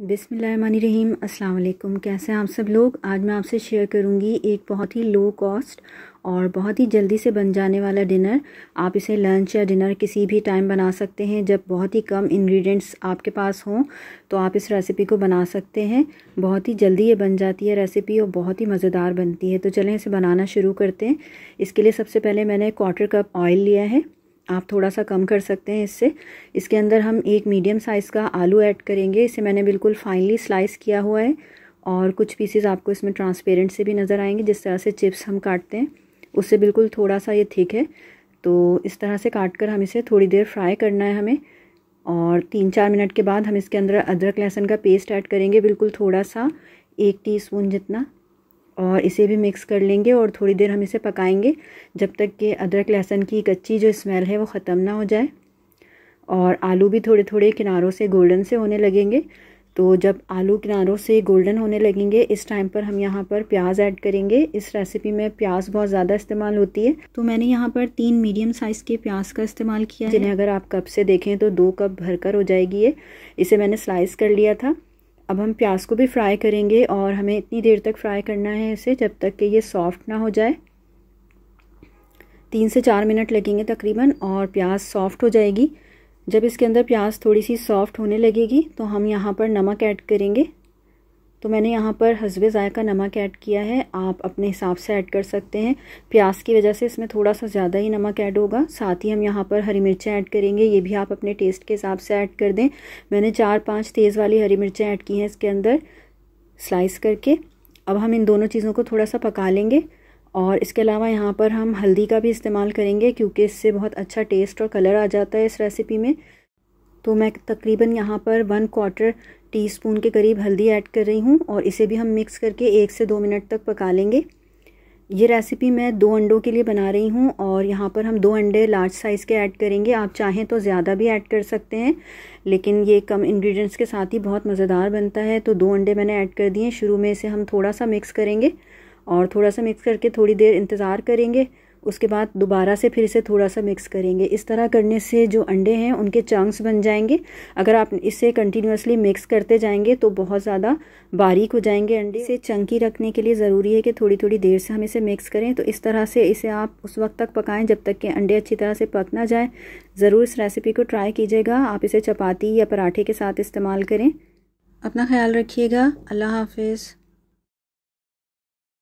बिस्मिल्लाहिर्रहमानिर्रहीम। अस्सलाम वालेकुम। कैसे हैं आप सब लोग। आज मैं आपसे शेयर करूंगी एक बहुत ही लो कॉस्ट और बहुत ही जल्दी से बन जाने वाला डिनर। आप इसे लंच या डिनर किसी भी टाइम बना सकते हैं। जब बहुत ही कम इंग्रेडिएंट्स आपके पास हों तो आप इस रेसिपी को बना सकते हैं। बहुत ही जल्दी ये बन जाती है रेसिपी और बहुत ही मज़ेदार बनती है। तो चलें इसे बनाना शुरू करते हैं। इसके लिए सबसे पहले मैंने 1/4 कप ऑयल लिया है, आप थोड़ा सा कम कर सकते हैं इससे। इसके अंदर हम एक मीडियम साइज़ का आलू ऐड करेंगे। इसे मैंने बिल्कुल फाइनली स्लाइस किया हुआ है और कुछ पीसेस आपको इसमें ट्रांसपेरेंट से भी नज़र आएंगे। जिस तरह से चिप्स हम काटते हैं उससे बिल्कुल थोड़ा सा ये थिक है, तो इस तरह से काट कर हम इसे थोड़ी देर फ्राई करना है हमें। और 3-4 मिनट के बाद हम इसके अंदर अदरक लहसुन का पेस्ट ऐड करेंगे, बिल्कुल थोड़ा सा, 1 टीस्पून जितना, और इसे भी मिक्स कर लेंगे। और थोड़ी देर हम इसे पकाएंगे जब तक कि अदरक लहसुन की कच्ची जो स्मेल है वो ख़त्म ना हो जाए और आलू भी थोड़े थोड़े किनारों से गोल्डन से होने लगेंगे। तो जब आलू किनारों से गोल्डन होने लगेंगे इस टाइम पर हम यहाँ पर प्याज ऐड करेंगे। इस रेसिपी में प्याज बहुत ज़्यादा इस्तेमाल होती है, तो मैंने यहाँ पर 3 मीडियम साइज़ के प्याज का इस्तेमाल किया है, जिन्हें अगर आप कप से देखें तो 2 कप भरकर हो जाएगी ये। इसे मैंने स्लाइस कर लिया था। अब हम प्याज को भी फ्राई करेंगे और हमें इतनी देर तक फ्राई करना है इसे जब तक कि ये सॉफ्ट ना हो जाए। 3 से 4 मिनट लगेंगे तकरीबन और प्याज सॉफ्ट हो जाएगी। जब इसके अंदर प्याज थोड़ी सी सॉफ्ट होने लगेगी तो हम यहाँ पर नमक ऐड करेंगे। तो मैंने यहाँ पर हस्बे ज़ायका नमक ऐड किया है, आप अपने हिसाब से ऐड कर सकते हैं। प्याज की वजह से इसमें थोड़ा सा ज़्यादा ही नमक ऐड होगा। साथ ही हम यहाँ पर हरी मिर्चें ऐड करेंगे, ये भी आप अपने टेस्ट के हिसाब से ऐड कर दें। मैंने 4-5 तेज़ वाली हरी मिर्चें ऐड की हैं इसके अंदर स्लाइस करके। अब हम इन दोनों चीज़ों को थोड़ा सा पका लेंगे। और इसके अलावा यहाँ पर हम हल्दी का भी इस्तेमाल करेंगे क्योंकि इससे बहुत अच्छा टेस्ट और कलर आ जाता है इस रेसिपी में। तो मैं तकरीबन यहाँ पर 1/4 टीस्पून के करीब हल्दी ऐड कर रही हूँ और इसे भी हम मिक्स करके 1 से 2 मिनट तक पका लेंगे। ये रेसिपी मैं 2 अंडों के लिए बना रही हूँ और यहाँ पर हम 2 अंडे लार्ज साइज़ के ऐड करेंगे। आप चाहें तो ज़्यादा भी ऐड कर सकते हैं, लेकिन ये कम इंग्रेडिएंट्स के साथ ही बहुत मज़ेदार बनता है। तो 2 अंडे मैंने ऐड कर दिए। शुरू में इसे हम थोड़ा सा मिक्स करेंगे और थोड़ा सा मिक्स करके थोड़ी देर इंतज़ार करेंगे। उसके बाद दोबारा से फिर इसे थोड़ा सा मिक्स करेंगे। इस तरह करने से जो अंडे हैं उनके चंक्स बन जाएंगे। अगर आप इसे कंटिन्यूसली मिक्स करते जाएंगे तो बहुत ज़्यादा बारीक हो जाएंगे अंडे। इसे चंकी रखने के लिए ज़रूरी है कि थोड़ी थोड़ी देर से हम इसे मिक्स करें। तो इस तरह से इसे आप उस वक्त तक पकाएं जब तक कि अंडे अच्छी तरह से पक ना जाए। ज़रूर इस रेसिपी को ट्राई कीजिएगा। आप इसे चपाती या पराठे के साथ इस्तेमाल करें। अपना ख्याल रखिएगा। अल्लाह हाफिज़।